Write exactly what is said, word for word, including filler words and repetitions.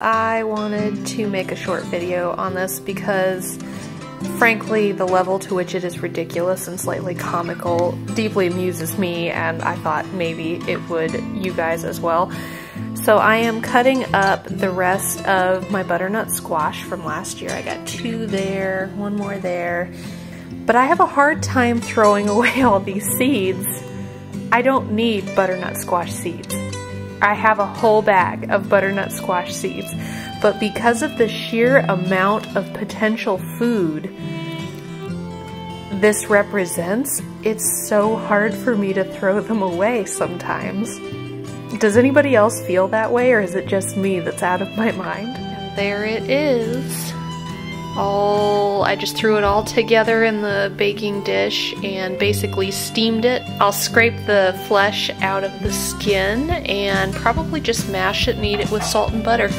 I wanted to make a short video on this because, frankly, the level to which it is ridiculous and slightly comical deeply amuses me, and I thought maybe it would you guys as well. So I am cutting up the rest of my butternut squash from last year. I got two there, one more there, but I have a hard time throwing away all these seeds. I don't need butternut squash seeds. I have a whole bag of butternut squash seeds, but because of the sheer amount of potential food this represents, it's so hard for me to throw them away sometimes. Does anybody else feel that way, or is it just me that's out of my mind? And there it is. All, I just threw it all together in the baking dish and basically steamed it. I'll scrape the flesh out of the skin and probably just mash it and eat it with salt and butter.